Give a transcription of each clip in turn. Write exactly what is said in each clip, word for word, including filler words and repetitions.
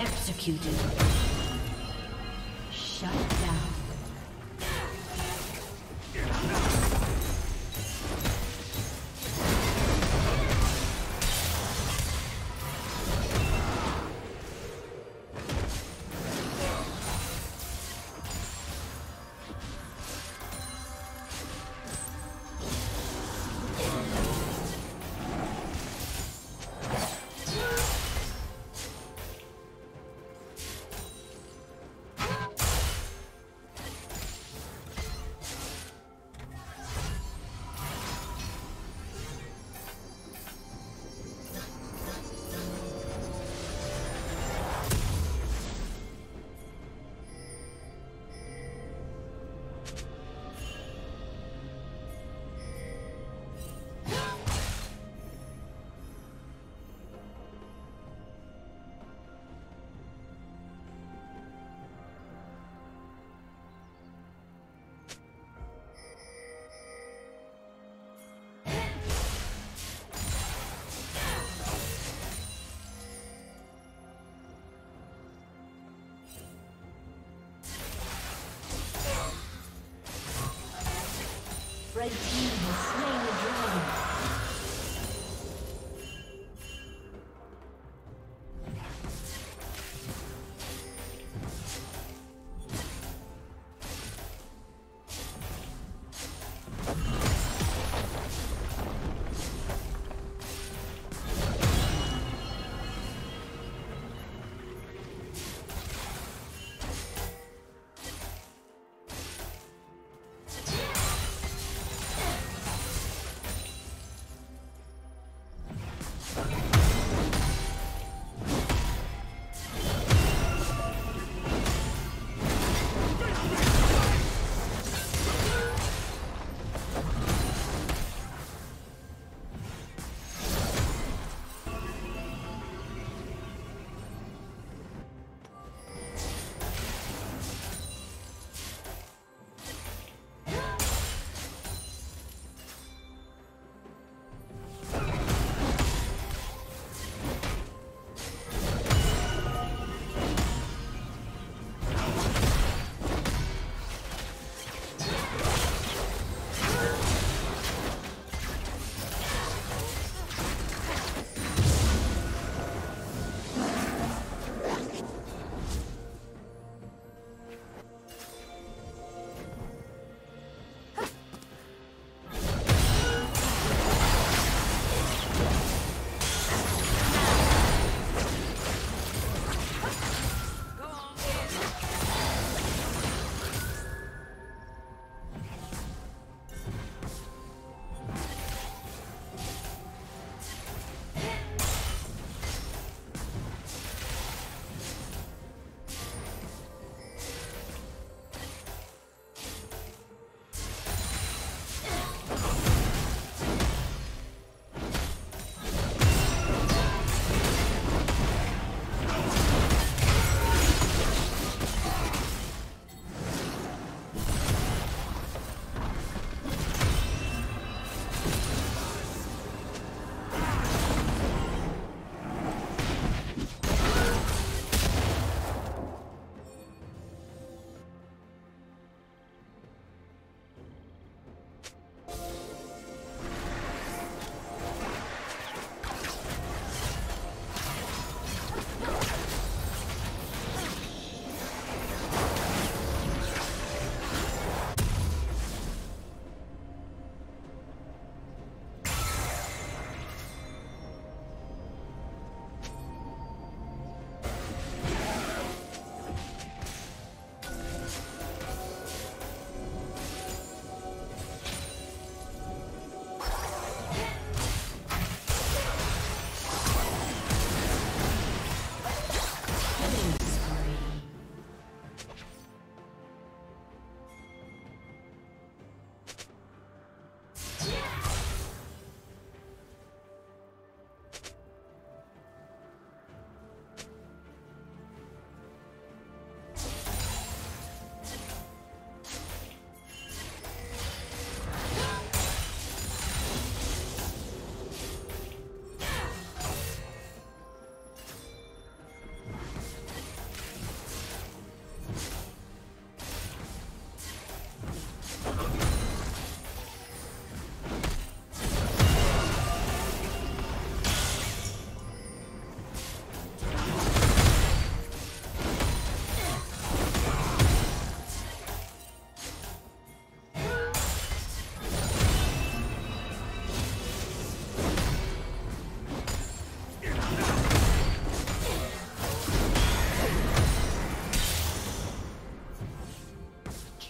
Executed. Shut down. Red team has slain the dragon.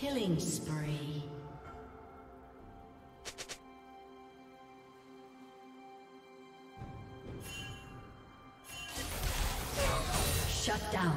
Killing spree. Shut down.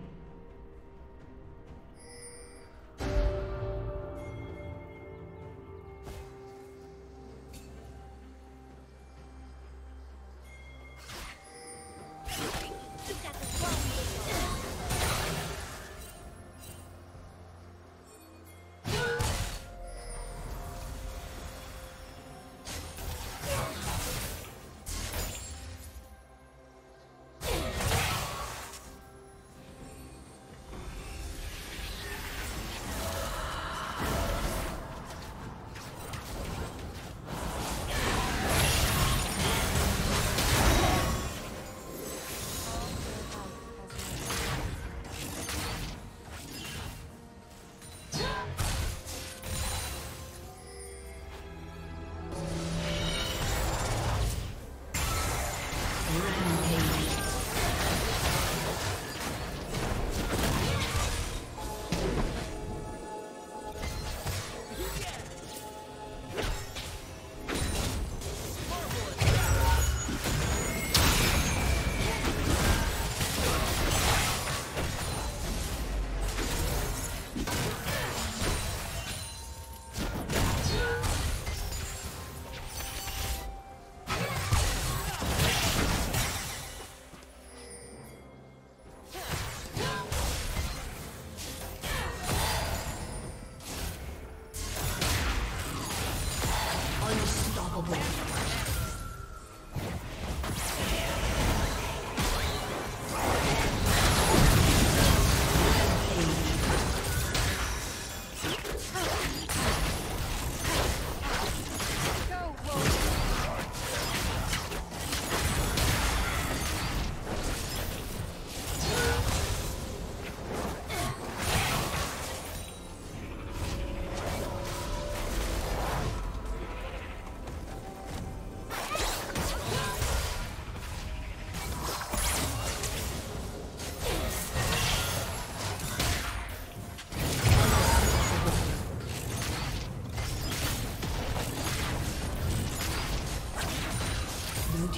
Blue